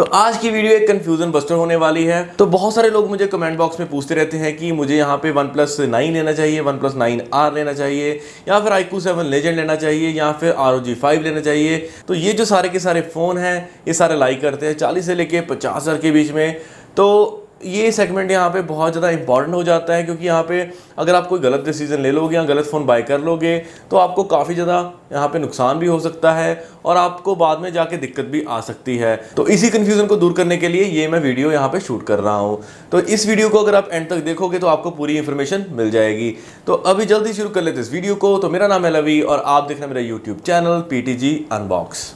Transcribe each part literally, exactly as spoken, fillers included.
तो आज की वीडियो एक कंफ्यूजन बस्टर होने वाली है। तो बहुत सारे लोग मुझे कमेंट बॉक्स में पूछते रहते हैं कि मुझे यहाँ पे वन प्लस नाइन लेना चाहिए, वन प्लस नाइन आर लेना चाहिए, या फिर iQOO सेवन लेजेंड लेना चाहिए, या फिर आर ओ जी फाइव लेना चाहिए। तो ये जो सारे के सारे फ़ोन हैं ये सारे लाइक करते हैं चालीस से लेके पचास हज़ार के बीच में। तो ये सेगमेंट यहाँ पे बहुत ज़्यादा इंपॉर्टेंट हो जाता है, क्योंकि यहाँ पे अगर आप कोई गलत डिसीजन ले लोगे या गलत फ़ोन बाय कर लोगे तो आपको काफ़ी ज़्यादा यहाँ पे नुकसान भी हो सकता है और आपको बाद में जाके दिक्कत भी आ सकती है। तो इसी कन्फ्यूज़न को दूर करने के लिए ये मैं वीडियो यहाँ पे शूट कर रहा हूँ। तो इस वीडियो को अगर आप एंड तक देखोगे तो आपको पूरी इन्फॉर्मेशन मिल जाएगी। तो अभी जल्दी शुरू कर लेते इस वीडियो को। तो मेरा नाम है लवी और आप देख रहे हैं मेरा यूट्यूब चैनल पीटीजी अनबॉक्स।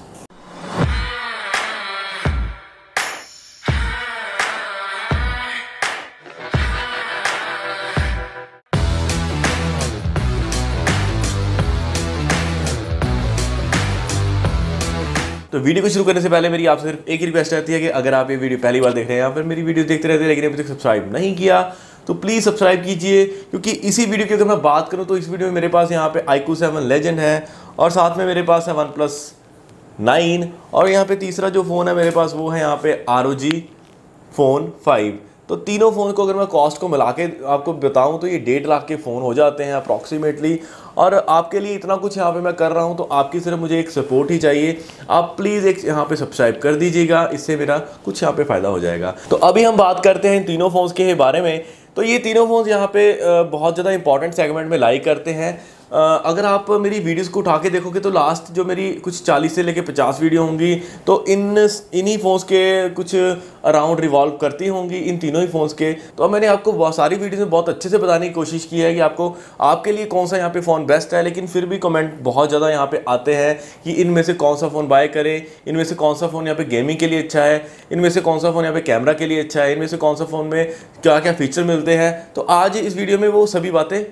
तो वीडियो को शुरू करने से पहले मेरी आपसे सिर्फ एक ही रिक्वेस्ट रहती है कि अगर आप ये वीडियो पहली बार देख रहे हैं या फिर मेरी वीडियो देखते रहते हैं लेकिन अभी तक सब्सक्राइब नहीं किया तो प्लीज़ सब्सक्राइब कीजिए, क्योंकि इसी वीडियो की अगर मैं बात करूँ तो इस वीडियो में मेरे पास यहाँ पे iQOO सेवन लेजेंड है और साथ में मेरे पास है वन प्लस नाइन और यहाँ पर तीसरा जो फ़ोन है मेरे पास वो है यहाँ पर R O G phone five. तो तीनों फ़ोन को अगर मैं कॉस्ट को मिला के आपको बताऊं तो ये डेढ़ लाख के फ़ोन हो जाते हैं अप्रॉक्सीमेटली। और आपके लिए इतना कुछ यहाँ पे मैं कर रहा हूँ तो आपकी सिर्फ मुझे एक सपोर्ट ही चाहिए। आप प्लीज़ एक यहाँ पे सब्सक्राइब कर दीजिएगा, इससे मेरा कुछ यहाँ पे फ़ायदा हो जाएगा। तो अभी हम बात करते हैं इन तीनों फ़ोन्स के बारे में। तो ये तीनों फ़ोन्स यहाँ पर बहुत ज़्यादा इंपॉर्टेंट सेगमेंट में लाइक करते हैं। अगर आप मेरी वीडियोस को उठा के देखोगे तो लास्ट जो मेरी कुछ चालीस से लेके पचास वीडियो होंगी तो इन इन्हीं फ़ोन्स के कुछ अराउंड रिवॉल्व करती होंगी, इन तीनों ही फ़ोन्स के। तो मैंने आपको बहुत सारी वीडियोस में बहुत अच्छे से बताने की कोशिश की है कि आपको आपके लिए कौन सा यहाँ पे फ़ोन बेस्ट है। लेकिन फिर भी कमेंट बहुत ज़्यादा यहाँ पर आते हैं कि इनमें से कौन सा फ़ोन बाय करें, इनमें से कौन सा फ़ोन यहाँ पर गेमिंग के लिए अच्छा है, इनमें से कौन सा फ़ोन यहाँ पर कैमरा के लिए अच्छा है, इनमें से कौन सा फ़ोन में क्या क्या फ़ीचर मिलते हैं। तो आज इस वीडियो में वो सभी बातें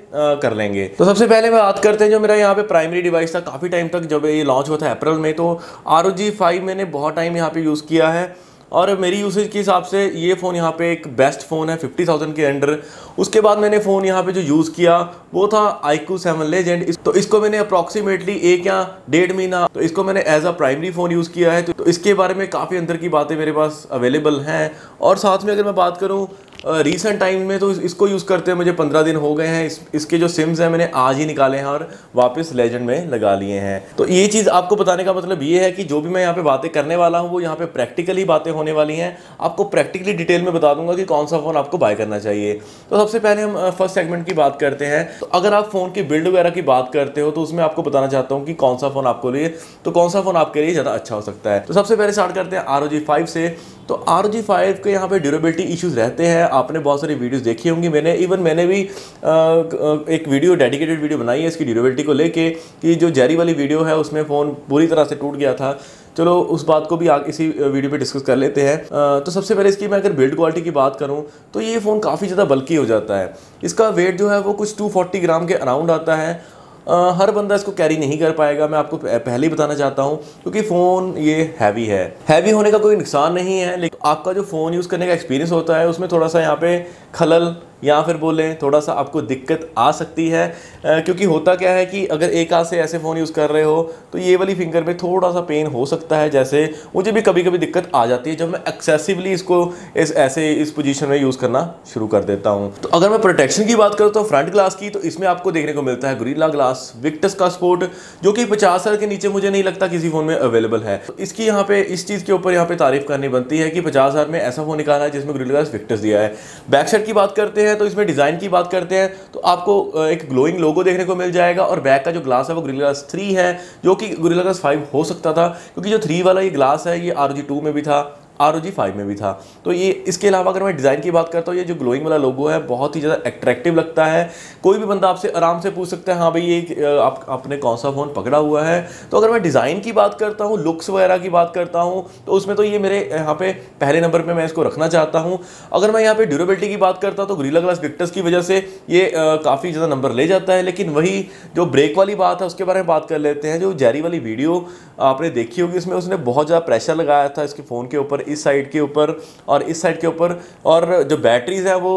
कर लेंगे। तो सबसे पहले बात करते हैं जो मेरा यहाँ पे प्राइमरी डिवाइस था काफ़ी टाइम तक, जब ये लॉन्च हुआ था अप्रैल में, तो आर ओ जी फाइव मैंने बहुत टाइम यहाँ पे यूज़ किया है और मेरी यूसेज के हिसाब से ये फ़ोन यहाँ पे एक बेस्ट फ़ोन है फिफ्टी थाउजेंड के अंडर। उसके बाद मैंने फ़ोन यहाँ पे जो यूज़ किया वो था iQOO सेवन लेजेंड। तो इसको मैंने अप्रॉक्सीमेटली एक या डेढ़ महीना तो इसको मैंने as a primary phone use किया है। तो इसके बारे में काफ़ी अंदर की बातें मेरे पास अवेलेबल हैं। और साथ में अगर मैं बात करूँ रीसेंट टाइम में तो इसको यूज़ करते हैं मुझे पंद्रह दिन हो गए हैं। इस, इसके जो सिम्स हैं मैंने आज ही निकाले हैं और वापस लेजेंड में लगा लिए हैं। तो ये चीज़ आपको बताने का मतलब ये है कि जो भी मैं यहाँ पे बातें करने वाला हूँ वो यहाँ पे प्रैक्टिकली बातें होने वाली हैं। आपको प्रैक्टिकली डिटेल में बता दूंगा कि कौन सा फ़ोन आपको बाय करना चाहिए। तो सबसे पहले हम फर्स्ट सेगमेंट की बात करते हैं। तो अगर आप फ़ोन की बिल्ड वगैरह की बात करते हो तो उसमें आपको बताना चाहता हूँ कि कौन सा फ़ोन आपको लिए तो कौन सा फ़ोन आपके लिए ज़्यादा अच्छा हो सकता है। तो सबसे पहले स्टार्ट करते हैं आर ओ जी फाइव से। तो आर ओ जी फाइव के यहाँ पे ड्यूरेबिलिटी इश्यूज़ रहते हैं। आपने बहुत सारी वीडियोस देखी होंगी, मैंने इवन मैंने भी आ, एक वीडियो डेडिकेटेड वीडियो बनाई है इसकी ड्यूरेबिलिटी को लेके कि जो जेरी वाली वीडियो है उसमें फ़ोन पूरी तरह से टूट गया था। चलो उस बात को भी आगे इसी वीडियो पे डिस्कस कर लेते हैं। आ, तो सबसे पहले इसकी मैं अगर बिल्ड क्वालिटी की बात करूं तो ये फ़ोन काफ़ी ज़्यादा बल्की हो जाता है। इसका वेट जो है वो कुछ टू फोर्टी ग्राम के अराउंड आता है। आ, हर बंदा इसको कैरी नहीं कर पाएगा, मैं आपको पहले ही बताना चाहता हूँ, क्योंकि फ़ोन ये हैवी है। हैवी होने का कोई नुकसान नहीं है, लेकिन आपका जो फ़ोन यूज़ करने का एक्सपीरियंस होता है उसमें थोड़ा सा यहाँ पे खलल या फिर बोलें थोड़ा सा आपको दिक्कत आ सकती है। आ, क्योंकि होता क्या है कि अगर एक हाथ से ऐसे फ़ोन यूज़ कर रहे हो तो ये वाली फिंगर में थोड़ा सा पेन हो सकता है। जैसे मुझे भी कभी कभी दिक्कत आ जाती है जब मैं एक्सेसिवली इसको इस ऐसे इस पोजीशन में यूज़ करना शुरू कर देता हूँ। तो अगर मैं प्रोटेक्शन की बात करूँ तो फ्रंट ग्लास की, तो इसमें आपको देखने को मिलता है गोरिल्ला ग्लास विक्टस का सपोर्ट, जो कि पचास हज़ार के नीचे मुझे नहीं लगता किसी फ़ोन में अवेलेबल है। तो इसकी यहाँ पर इस चीज़ के ऊपर यहाँ पर तारीफ़ करनी बनती है कि पचास हज़ार में ऐसा फ़ोन निकाला है जिसमें गोरिल्ला ग्लास विक्टस दिया है। बैक साइड की बात करते हैं तो इसमें डिज़ाइन की बात करते हैं तो आपको एक ग्लोइंग लोगो देखने को मिल जाएगा और बैक का जो ग्लास है वो गोरिल्ला ग्लास थ्री है, जो कि गोरिल्ला ग्लास फाइव हो सकता था, क्योंकि जो थ्री वाला ये ग्लास है ये आर ओ जी टू में भी था, आर ओ जी फाइव में भी था। तो ये इसके अलावा अगर मैं डिज़ाइन की बात करता हूँ, ये जो ग्लोइंग वाला लोगो है बहुत ही ज़्यादा एट्रैक्टिव लगता है। कोई भी बंदा आपसे आराम से पूछ सकता है हाँ भाई ये आप आपने कौन सा फ़ोन पकड़ा हुआ है। तो अगर मैं डिज़ाइन की बात करता हूँ, लुक्स वगैरह की बात करता हूँ तो उसमें तो ये मेरे यहाँ पे पहले नंबर पर मैं इसको रखना चाहता हूँ। अगर मैं यहाँ पर ड्यूरेबिलिटी की बात करता हूँ तो गोरिल्ला ग्लास विक्टस की वजह से ये काफ़ी ज़्यादा नंबर ले जाता है। लेकिन वही जो ब्रेक वाली बात है उसके बारे में बात कर लेते हैं। जो जेरी वाली वीडियो आपने देखी होगी उसमें उसने बहुत ज़्यादा प्रेशर लगाया था इसके फ़ोन के ऊपर, इस साइड के ऊपर और इस साइड के ऊपर, और जो बैटरीज़ हैं वो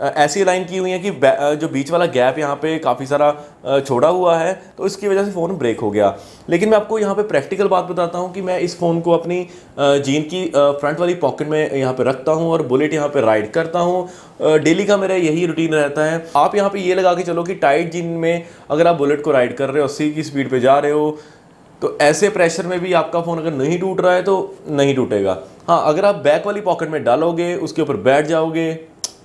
ऐसी लाइन की हुई है कि जो बीच वाला गैप यहाँ पे काफ़ी सारा छोड़ा हुआ है, तो इसकी वजह से फ़ोन ब्रेक हो गया। लेकिन मैं आपको यहाँ पे प्रैक्टिकल बात बताता हूँ कि मैं इस फ़ोन को अपनी जीन की फ्रंट वाली पॉकेट में यहाँ पे रखता हूँ और बुलेट यहाँ पे राइड करता हूँ। डेली का मेरा यही रूटीन रहता है। आप यहाँ पर ये लगा के चलो कि टाइट जीन में अगर आप बुलेट को राइड कर रहे हो, अस्सी की स्पीड पर जा रहे हो, तो ऐसे प्रेशर में भी आपका फ़ोन अगर नहीं टूट रहा है तो नहीं टूटेगा। हाँ, अगर आप बैक वाली पॉकेट में डालोगे, उसके ऊपर बैठ जाओगे,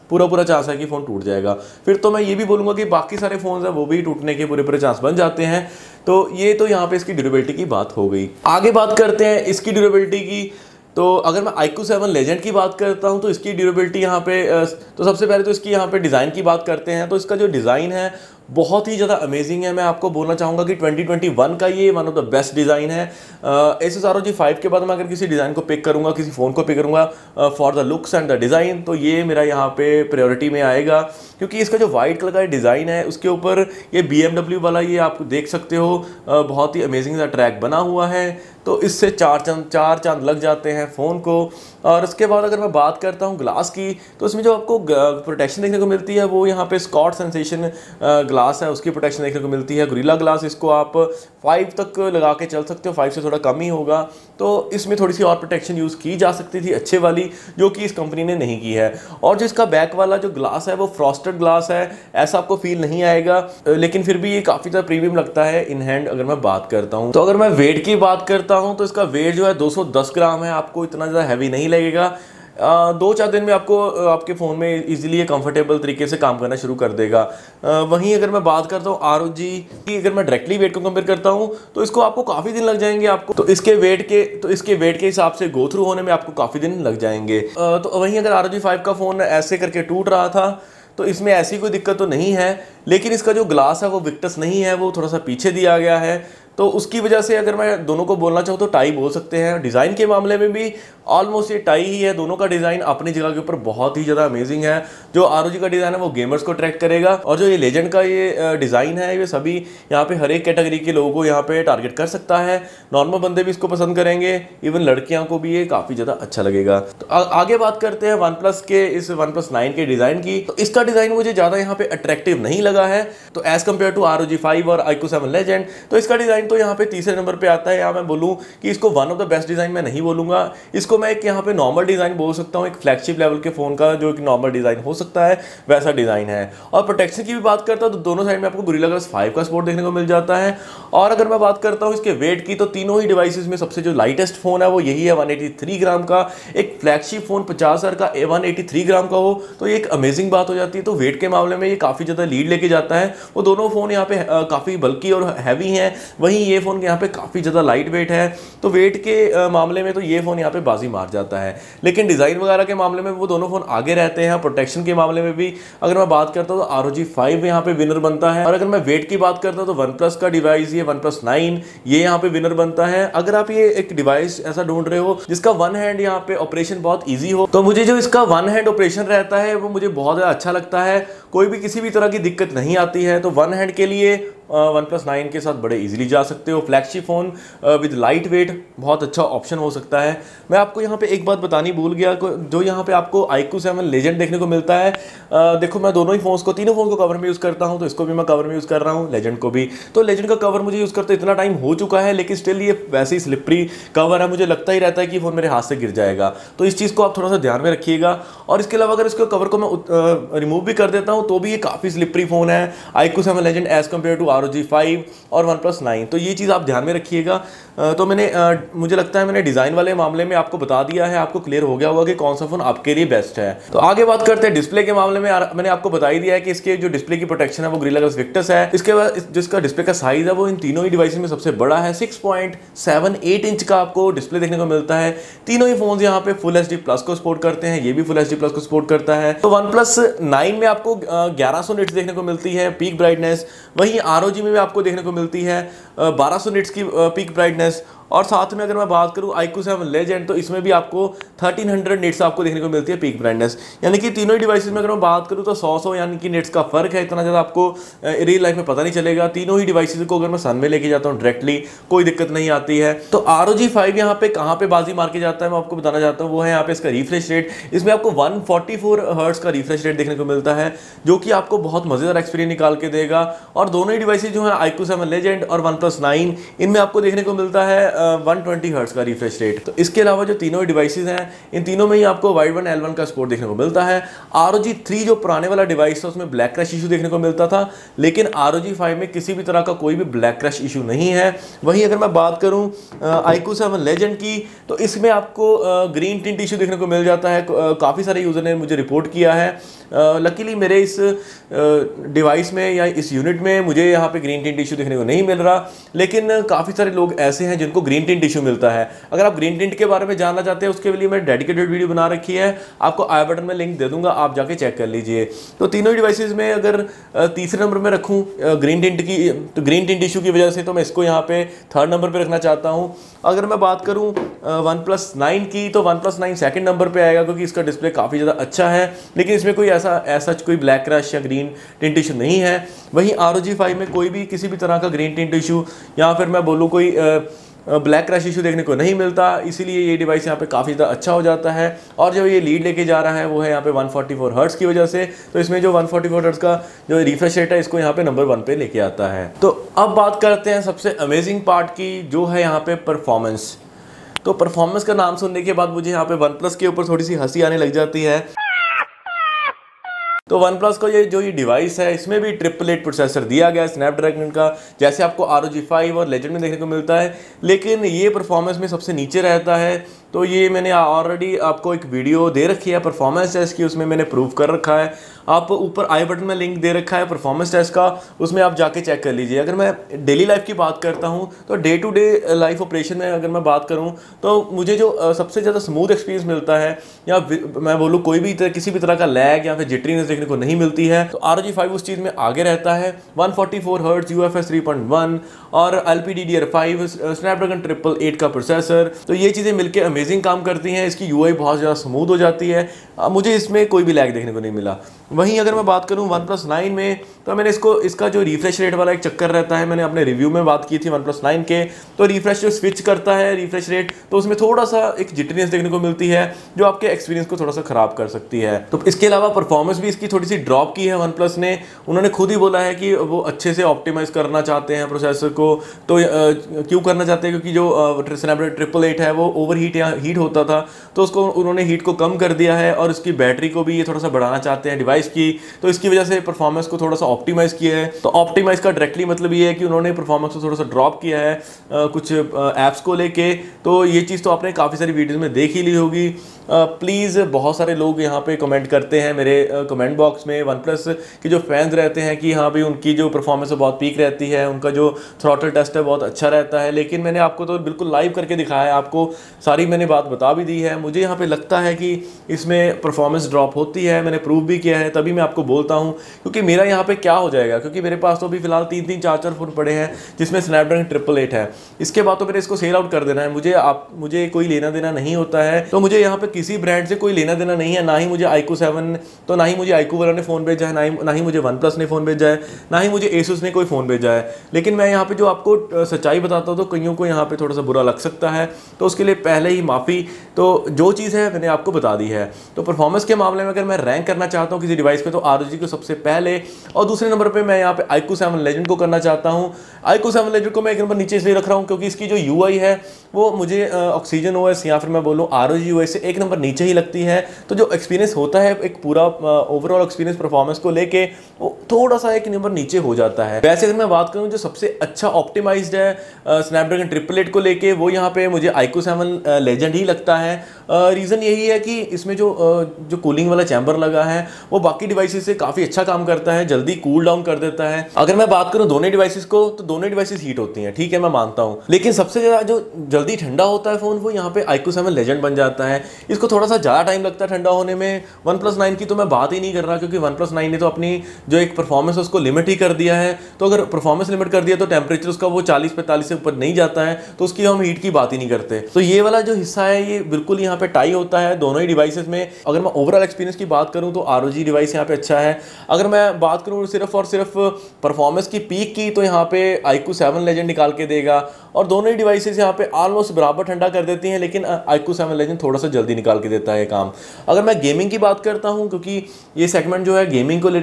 पूरा पूरा चांस है कि फ़ोन टूट जाएगा। फिर तो मैं ये भी बोलूँगा कि बाकी सारे फ़ोन हैं वो भी टूटने के पूरे पूरे चांस बन जाते हैं। तो ये तो यहाँ पे इसकी ड्यूरेबिलिटी की बात हो गई। आगे बात करते हैं इसकी ड्यूरेबिलिटी की। तो अगर मैं iQOO सेवन लेजेंड की बात करता हूँ तो इसकी ड्यूरेबिलिटी यहाँ पे, तो सबसे पहले तो इसकी यहाँ पे डिज़ाइन की बात करते हैं। तो इसका जो डिज़ाइन है बहुत ही ज़्यादा अमेजिंग है। मैं आपको बोलना चाहूँगा कि ट्वेंटी ट्वेंटी वन का ये one of the best design है। S S R O G five के बाद मैं अगर किसी डिज़ाइन को पिक करूँगा, किसी फ़ोन को पिक करूँगा for the looks and the design, तो ये मेरा यहाँ पे प्रायोरिटी में आएगा, क्योंकि इसका जो वाइट कलर का डिज़ाइन है उसके ऊपर ये बी एम डब्ल्यू वाला ये आप देख सकते हो, आ, बहुत ही अमेजिंग सा ट्रैक बना हुआ है। तो इससे चार चांद चार चांद लग जाते हैं फ़ोन को। और उसके बाद अगर मैं बात करता हूँ ग्लास की, तो इसमें जो आपको प्रोटेक्शन देखने को मिलती है वो यहाँ पे स्कॉट सेंसेशन ग्लास है, उसकी प्रोटेक्शन देखने को मिलती है। गोरिल्ला ग्लास इसको आप फाइव तक लगा के चल सकते हो, फाइव से थोड़ा कम ही होगा। तो इसमें थोड़ी सी और प्रोटेक्शन यूज़ की जा सकती थी अच्छे वाली, जो कि इस कंपनी ने नहीं की है। और जो इसका बैक वाला जो ग्लास है वो फ्रॉस्टेड ग्लास है, ऐसा आपको फील नहीं आएगा, लेकिन फिर भी ये काफ़ी ज़्यादा प्रीमियम लगता है इन हैंड अगर मैं बात करता हूँ। तो अगर मैं वेट की बात करता हूँ तो इसका वेट जो है दो सौ दस ग्राम है। आपको इतना ज़्यादा हैवी नहीं लगेगा। आ, दो चार दिन में आपको आपके फ़ोन में इजीली कंफर्टेबल तरीके से काम करना शुरू कर देगा। आ, वहीं अगर मैं बात करता हूँ आर ओ जी की, अगर मैं डायरेक्टली वेट को कंपेयर करता हूँ तो इसको आपको काफ़ी दिन लग जाएंगे। आपको तो इसके वेट के तो इसके वेट के हिसाब से गो थ्रू होने में आपको काफ़ी दिन लग जाएंगे। आ, तो वहीं अगर आर ओ जी फाइव का फ़ोन ऐसे करके टूट रहा था तो इसमें ऐसी कोई दिक्कत तो नहीं है, लेकिन इसका जो ग्लास है वो विक्टस नहीं है, वो थोड़ा सा पीछे दिया गया है। तो उसकी वजह से अगर मैं दोनों को बोलना चाहूँ तो टाई बोल सकते हैं। डिज़ाइन के मामले में भी ऑलमोस्ट ये टाई ही है। दोनों का डिज़ाइन अपनी जगह के ऊपर बहुत ही ज़्यादा अमेजिंग है। जो आरओजी का डिज़ाइन है वो गेमर्स को अट्रैक्ट करेगा, और जो ये लेजेंड का ये डिज़ाइन है ये सभी यहाँ पे हर एक कैटेगरी के लोगों को यहाँ पे टारगेट कर सकता है। नॉर्मल बंदे भी इसको पसंद करेंगे, इवन लड़कियों को भी ये काफ़ी ज़्यादा अच्छा लगेगा। तो आगे बात करते हैं वन प्लस के इस वन प्लस नाइन के डिज़ाइन की। तो इसका डिज़ाइन मुझे ज़्यादा यहाँ पर अट्रैक्टिव नहीं लगा है, तो as compare to R O G five और iQOO सेवन लेजेंड। तो इसका डिज़ाइन तो यहाँ पे तीसरे नंबर पे आता है। यहाँ मैं बोलूँ कि इसको one of the best design मैं नहीं बोलूँगा, इसको मैं एक यहाँ पे नॉर्मल डिज़ाइन बोल सकता हूँ। एक फ्लैगशिप लेवल के फ़ोन का जो एक नॉर्मल डिज़ाइन हो सकता है वैसा डिज़ाइन है। और प्रोटेक्शन की भी बात करता हूँ तो दोनों साइड में आपको गोरिल्ला ग्लास फाइव का सपोर्ट देखने को मिल जाता है। और अगर मैं बात करता हूँ इसके वेट की, तो तीनों ही डिवाइसेस में सबसे जो लाइटेस्ट फ़ोन है वो यही है, वन एटी थ्री ग्राम का। एक फ्लैगशिप फ़ोन पचास हज़ार का वन एटी थ्री ग्राम का हो तो ये एक अमेजिंग बात हो जाती है। तो वेट के मामले में ये काफ़ी ज़्यादा लीड लेके जाता है। वो दोनों फ़ोन यहाँ पे काफ़ी बल्कि और हैवी हैं, वहीं ये फ़ोन यहाँ पे काफ़ी ज़्यादा लाइट वेट है। तो वेट के मामले में तो ये फ़ोन यहाँ पे बाजी मार जाता है, लेकिन डिज़ाइन वगैरह के मामले में वो दोनों फ़ोन आगे रहते हैं। प्रोटेक्शन के मामले में भी अगर मैं बात करता हूँ तो आर ओ जी फाइव यहाँ पे विनर बनता है। और अगर मैं वेट की बात करता हूँ तो वन प्लस का डिवाइस ये वन प्लस नाइन ये यहाँ पे विनर बनता है। अगर आप ये एक डिवाइस ऐसा ढूंढ रहे हो जिसका वन हैंड यहाँ पे ऑपरेशन बहुत ईजी हो, तो मुझे जो इसका वन हैंड ऑपरेशन रहता है वो मुझे बहुत अच्छा लगता है। कोई भी किसी भी तरह की दिक्कत नहीं आती है। तो वन हैंड के लिए वन प्लस नाइन के साथ बड़े इजीली जा सकते हो। Flagship phone with light weight बहुत अच्छा ऑप्शन हो सकता है। मैं आपको यहाँ पे एक बात बतानी भूल गया, जो यहाँ पे आपको iQOO सेवन लेजेंड देखने को मिलता है। आ, देखो मैं दोनों ही फोन्स को तीनों फ़ोन को कवर में यूज़ करता हूँ, तो इसको भी मैं कवर में यूज़ कर रहा हूँ, लेजेंड को भी। तो लेजेंड का कवर मुझे यूज़ करते इतना टाइम हो चुका है, लेकिन स्टिल ये वैसे ही स्लिपरी कवर है, मुझे लगता ही रहता है कि फ़ोन मेरे हाथ से गिर जाएगा। तो इस चीज़ को आप थोड़ा सा ध्यान में रखिएगा। और इसके अलावा अगर इसके कवर को मैं रिमूव भी कर देता हूँ तो भी ये काफ़ी स्लिपरी फ़ोन है iQOO seven legend as compare to R O G five और वन प्लस नाइन। तो ये चीज़ आप ध्यान में रखिएगा। तो मैंने आ, मुझे लगता है मैंने डिज़ाइन वाले मामले में आपको बता दिया है, आपको क्लियर हो गया होगा कि कौन सा फ़ोन आपके लिए बेस्ट है। तो आगे बात करते हैं डिस्प्ले के मामले में। आ, मैंने आपको बता ही दिया है कि इसके जो डिस्प्ले की प्रोटेक्शन है वो गोरिल्ला ग्लास विक्टस है। इसके बाद जिसका डिस्प्ले का साइज़ है वो इन तीनों ही डिवाइस में सबसे बड़ा है। Six point seven eight inch का आपको डिस्प्ले देखने को मिलता है। तीनों ही फोन यहाँ पे फुल एच डी प्लस को सपोर्ट करते हैं, ये भी फुल एच डी प्लस को सपोर्ट करता है। तो वन प्लस नाइन में आपको ग्यारह सौ निट्स देखने को मिलती है पीक ब्राइटनेस, वहीं आर ओ जी में भी आपको देखने को मिलती है बारह सौ निट्स की पीक ब्राइटनेस। और साथ में अगर मैं बात करूँ iQOO सेवन लेजेंड, तो इसमें भी आपको थर्टीन हंड्रेड निट्स आपको देखने को मिलती है पीक ब्राइटनेस, यानी कि तीनों ही डिवाइसेस में अगर मैं बात करूँ तो सौ सौ यानी कि निट्स का फ़र्क है, इतना ज़्यादा आपको रियल लाइफ में पता नहीं चलेगा। तीनों ही डिवाइसेस को अगर मैं सन में लेके जाता हूँ डायरेक्टली कोई दिक्कत नहीं आती है। तो R O G फाइव यहाँ पे कहाँ पे बाजी मार के जाता है मैं आपको बताना चाहता हूँ, वो है यहाँ पे इसका रिफ्रेश रेट। इसमें आपको वन फोर्टी फोर हर्ट्ज का रिफ्रेश रेट देखने को मिलता है, जो कि आपको बहुत मज़ेदार एक्सपीरियंस निकाल के देगा। और दोनों ही डिवाइसेज जो है iQOO सेवन लेजेंड और OnePlus नाइन, इनमें आपको देखने को मिलता है वन ट्वेंटी हर्ट्ज का रिफ्रेश रेट। तो इसके अलावा जो तीनों ही डिवाइसेज हैं, इन तीनों में ही आपको वाइड वन एल वन का स्कोर देखने को मिलता है। R O G थ्री जो पुराने वाला डिवाइस था उसमें ब्लैक क्रैश इशू देखने को मिलता था, लेकिन R O G फाइव में किसी भी तरह का कोई भी ब्लैक क्रैश इशू नहीं है। वहीं अगर मैं बात करूँ iQOO सेवन लेजेंड की, तो इसमें आपको ग्रीन टिंट इशू देखने को मिल जाता है। काफ़ी सारे यूज़र ने मुझे रिपोर्ट किया है, लकीली मेरे इस डिवाइस में या इस यूनिट में मुझे यहाँ पे ग्रीन टिंट इशू देखने को नहीं मिल रहा, लेकिन काफ़ी सारे लोग ऐसे हैं जिनको ग्रीन टिंट इशू मिलता है। अगर आप ग्रीन टिंट के बारे में जानना चाहते हैं, उसके लिए मैंने डेडिकेटेड वीडियो बना रखी है, आपको आई बटन में लिंक दे दूँगा, आप जाके चेक कर लीजिए। तो तीनों डिवाइसेज में अगर तीसरे नंबर में रखूँ ग्रीन टिंट की, तो ग्रीन टिंट इशू की वजह से तो मैं इसको यहाँ पे थर्ड नंबर पे रखना चाहता हूँ। अगर मैं बात करूँ OnePlus नाइन की, तो OnePlus नाइन सेकंड नंबर पे आएगा, क्योंकि इसका डिस्प्ले काफ़ी ज़्यादा अच्छा है, लेकिन इसमें कोई ऐसा ऐसा कोई ब्लैक क्रैश या ग्रीन टिंट इशू नहीं है। वहीं R O G फाइव में कोई भी किसी भी तरह का ग्रीन टिंट इशू या फिर मैं बोलूँ कोई आ, ब्लैक क्रैश इशू देखने को नहीं मिलता, इसीलिए ये डिवाइस यहाँ पे काफ़ी ज़्यादा अच्छा हो जाता है। और जो ये लीड लेके जा रहा है वो है यहाँ पे वन फोर्टी फोर हर्ट्ज की वजह से, तो इसमें जो वन फोर्टी फोर हर्ट्ज का जो रिफ्रेश रेट है इसको यहाँ पे नंबर वन पे लेके आता है। तो अब बात करते हैं सबसे अमेजिंग पार्ट की, जो है यहाँ पे परफॉर्मेंस। तो परफॉर्मेंस का नाम सुनने के बाद मुझे यहाँ पे वन प्लस के ऊपर थोड़ी सी हंसी आने लग जाती है। तो OnePlus का ये जो ये डिवाइस है, इसमें भी ट्रिपल एट प्रोसेसर दिया गया है स्नैपड्रैगन का, जैसे आपको R O G फाइव और लेजेंड में देखने को मिलता है, लेकिन ये परफॉर्मेंस में सबसे नीचे रहता है। तो ये मैंने ऑलरेडी आपको एक वीडियो दे रखी है परफॉर्मेंस टेस्ट की, उसमें मैंने प्रूव कर रखा है, आप ऊपर आई बटन में लिंक दे रखा है परफॉर्मेंस टेस्ट का, उसमें आप जाके चेक कर लीजिए। अगर मैं डेली लाइफ की बात करता हूँ, तो day to day life operation में अगर मैं बात करूँ, तो मुझे जो सबसे ज़्यादा स्मूथ एक्सपीरियंस मिलता है, या मैं बोलूँ कोई भी किसी भी तरह का लैग या फिर जिटरीनेस देखने को नहीं मिलती है, तो R O G फाइव उस चीज़ में आगे रहता है। One forty four hertz, U F S three point one और L P D D R five, Snapdragon triple eight का प्रोसेसर, तो ये चीज़ें मिलकर अमेजिंग काम करती हैं। इसकी U I बहुत ज़्यादा स्मूथ हो जाती है, मुझे इसमें कोई भी लैग देखने को नहीं मिला। वहीं अगर मैं बात करूं OnePlus नाइन में, तो मैंने इसको इसका जो रिफ्रेश रेट वाला एक चक्कर रहता है, मैंने अपने रिव्यू में बात की थी OnePlus नाइन के, तो रिफ्रेश जो स्विच करता है रिफ्रेश रेट, तो उसमें थोड़ा सा एक जिटनेस देखने को मिलती है, जो आपके एक्सपीरियंस को थोड़ा सा ख़राब कर सकती है। तो इसके अलावा परफॉर्मेंस भी इसकी थोड़ी सी ड्रॉप की है OnePlus ने, उन्होंने खुद ही बोला है कि वो अच्छे से ऑप्टिमाइज़ करना चाहते हैं प्रोसेसर को। तो क्यों करना चाहते हैं, क्योंकि जो स्नैपड्रैगन ट्रिपल एट है वो ओवर हीट या हीट होता था, तो उसको उन्होंने हीट को कम कर दिया है, और उसकी बैटरी को भी ये थोड़ा सा बढ़ाना चाहते हैं की, तो इसकी वजह से परफॉर्मेंस को थोड़ा सा ऑप्टिमाइज किया है। तो ऑप्टिमाइज का डायरेक्टली मतलब ये है कि उन्होंने परफॉर्मेंस को थोड़ा सा ड्रॉप किया है आ, कुछ ऐप्स को लेके। तो ये चीज़ तो आपने काफ़ी सारी वीडियोस में देख ही ली होगी। प्लीज़ बहुत सारे लोग यहाँ पे कमेंट करते हैं मेरे कमेंट बॉक्स में, वन प्लस के जो फैंस रहते हैं कि हाँ भाई उनकी जो परफॉर्मेंस है बहुत पीक रहती है, उनका जो थ्रॉटल टेस्ट है बहुत अच्छा रहता है, लेकिन मैंने आपको तो बिल्कुल लाइव करके दिखाया है, आपको सारी मैंने बात बता भी दी है। मुझे यहाँ पर लगता है कि इसमें परफॉर्मेंस ड्रॉप होती है, मैंने प्रूव भी किया है, तभी मैं आपको बोलता हूं, क्योंकि मेरा यहाँ पे क्या हो जाएगा, क्योंकि मेरे पास तो अभी फिलहाल तीन तीन चार चार फोन पड़े हैं जिसमें स्नैपड्रैगन ट्रिपल एट है। इसके बाद तो मैंने इसको सेल आउट कर देना है, मुझे आप मुझे कोई लेना देना नहीं होता है। तो मुझे यहाँ पे किसी ब्रांड से कोई लेना देना नहीं है, ना ही मुझे iQOO सेवन, तो ना ही मुझे iQOO वाला ने फोन भेजा है, ना ही ना ही मुझे OnePlus ने फोन भेजा है, ना ही मुझे Asus ने कोई फोन भेजा है। लेकिन मैं यहाँ पे जो आपको सच्चाई बताता हूँ, तो कईयों को यहाँ पे थोड़ा सा बुरा लग सकता है, तो उसके लिए पहले ही माफ़ी। तो जो चीज़ है मैंने आपको बता दी है। तो परफॉर्मेंस के मामले में अगर मैं रैंक करना चाहता हूँ डिवाइस पे, तो R O G को सबसे पहले और दूसरे नंबर पे मैं यहाँ पे iQOO सेवन Legend को करना चाहता हूँ। iQOO सेवन Legend को मैं एक नंबर नीचे इसलिए रख रहा हूँ क्योंकि इसकी जो U I है वो मुझे ऑक्सीजन O S या फिर मैं बोलूँ R O G U I से एक नंबर नीचे ही लगती है। तो जो एक्सपीरियंस होता है एक पूरा ओवरऑल एक्सपीरियंस परफॉर्मेंस को लेके, वो थोड़ा सा एक नंबर नीचे हो जाता है। वैसे अगर मैं बात करूँ जो सबसे अच्छा ऑप्टिमाइज्ड है स्नैपड्रैगन ट्रिपल एट को लेके, वो यहाँ पे मुझे iQOO सेवन Legend ही लगता है। रीज़न यही है कि इसमें जो जो कूलिंग वाला चैम्बर लगा है वो बाकी डिवाइसेस से काफ़ी अच्छा काम करता है, जल्दी कूल डाउन कर देता है। अगर मैं बात करूँ दोनों डिवाइसेस को तो दोनों डिवाइसेस हीट होती हैं, ठीक है मैं मानता हूँ, लेकिन सबसे ज़्यादा जो जल्दी ठंडा होता है फ़ोन वो यहाँ पे आईक्यू सेवन लेजेंड बन जाता है। इसको थोड़ा सा ज़्यादा टाइम लगता है ठंडा होने में। वन प्लस नाइन की तो मैं बात ही नहीं कर रहा, क्योंकि वन प्लस नाइन ने तो अपनी जो एक परफॉर्मेंस है उसको लिमिट ही कर दिया है। तो अगर परफॉर्मेंस लिमिट कर दिया तो टेम्परेचर उसका वो चालीस पैंतालीस से ऊपर नहीं जाता है, तो उसकी हम हीट की बात ही नहीं करते। तो ये वाला जो हिस्सा है ये बिल्कुल यहाँ पे टाई होता है दोनों ही डिवाइसेस में। अगर मैं ओवरऑल एक्सपीरियंस की बात करूँ तो आर ओ जी डिवाइस यहाँ पे अच्छा है। अगर मैं बात करूँ सिर्फ और सिर्फ परफॉर्मेंस की पीक की तो यहाँ पे आईक्यू सेवन लेजेंड निकाल के देगा, और दोनों ही डिवाइसेस यहाँ पे ऑलमोस्ट बराबर ठंडा कर देती हैं, लेकिन आईक्यू सेवन लेजेंड थोड़ा सा जल्दी निकाल के देता है काम। अगर मैं गेमिंग की बात करता हूँ, क्योंकि ये सेगमेंट जो है गेमिंग को ले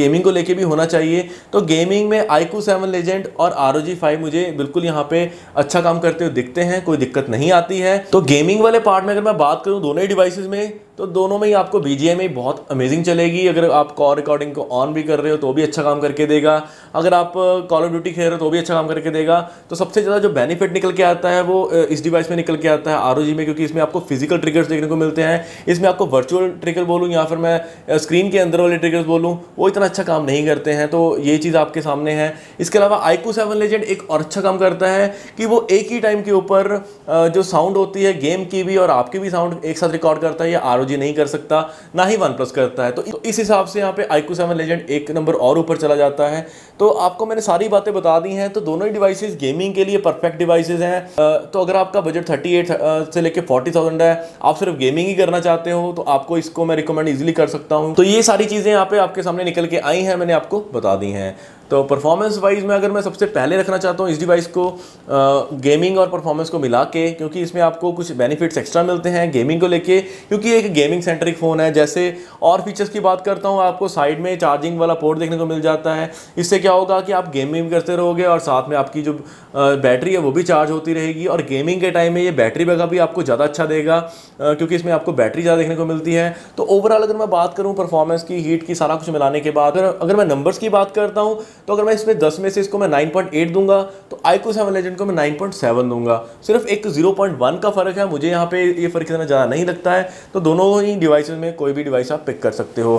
गेमिंग को लेके भी होना चाहिए, तो गेमिंग में आईक्यू सेवन लेजेंड और आर ओ जी फाइव मुझे बिल्कुल यहाँ पे अच्छा काम करते हुए दिखते हैं, कोई दिक्कत नहीं आती है। तो गेमिंग वाले पार्ट में अगर मैं बात करूँ दोनों ही डिवाइसेस में तो दोनों में ही आपको बी जी एम आई बहुत अमेजिंग चलेगी। अगर आप कॉल रिकॉर्डिंग को ऑन भी कर रहे हो तो भी अच्छा काम करके देगा, अगर आप कॉल ऑफ ड्यूटी खेल रहे हो तो भी अच्छा काम करके देगा। तो सबसे ज़्यादा जो बेनिफिट निकल के आता है वो इस डिवाइस में निकल के आता है आर ओ जी में, क्योंकि इसमें आपको फिजिकल ट्रिगर्स देखने को मिलते हैं। इसमें आपको वर्चुअल ट्रिगर बोलूँ या फिर मैं स्क्रीन के अंदर वाले ट्रिगर्स बोलूँ वो इतना अच्छा काम नहीं करते हैं, तो ये चीज़ आपके सामने है। इसके अलावा आईक्यू सेवन लेजेंड एक और अच्छा काम करता है कि वो एक ही टाइम के ऊपर जो साउंड होती है गेम की भी और आपकी भी साउंड एक साथ रिकॉर्ड करता है, ये आर ओ जी नहीं कर सकता, ना ही OnePlus करता है। तो इस हिसाब से यहाँ पे आईक्यू सेवन लेजेंड एक नंबर और ऊपर चला जाता है। तो आपको मैंने सारी बातें बता दी हैं। तो दोनों ही डिवाइसेस गेमिंग के लिए परफेक्ट डिवाइसेस हैं। तो अगर आपका बजट थर्टी एट से लेके फोर्टी थाउजेंड है, आप सिर्फ गेमिंग ही करना चाहते हो तो आपको इसको मैं रिकमेंड इजीली कर सकता हूँ। तो ये सारी चीज़ें यहाँ पे आपके सामने निकल के आई हैं, मैंने आपको बता दी हैं। तो परफॉर्मेंस वाइज में अगर मैं सबसे पहले रखना चाहता हूँ इस डिवाइस को गेमिंग और परफॉर्मेंस को मिला के, क्योंकि इसमें आपको कुछ बेनिफिट्स एक्स्ट्रा मिलते हैं गेमिंग को लेके, क्योंकि एक गेमिंग सेंट्रिक फ़ोन है। जैसे और फीचर्स की बात करता हूँ, आपको साइड में चार्जिंग वाला पोर्ट देखने को मिल जाता है। इससे क्या होगा कि आप गेमिंग करते रहोगे और साथ में आपकी जो बैटरी है वो भी चार्ज होती रहेगी, और गेमिंग के टाइम में ये बैटरी बैकअप भी आपको ज़्यादा अच्छा देगा, क्योंकि इसमें आपको बैटरी ज़्यादा देखने को मिलती है। तो ओवरऑल अगर मैं बात करूँ परफॉर्मेंस की, हीट की, सारा कुछ मिलाने के बाद अगर मैं नंबर्स की बात करता हूँ तो अगर मैं इसमें दस में से इसको मैं नाइन पॉइंट एट दूंगा, तो आईक्यू सेवन लेजेंड को मैं नाइन पॉइंट सेवन दूंगा। सिर्फ एक ज़ीरो पॉइंट वन का फ़र्क है, मुझे यहाँ पे ये फ़र्क इतना ज़्यादा नहीं लगता है। तो दोनों ही डिवाइसेस में कोई भी डिवाइस आप पिक कर सकते हो।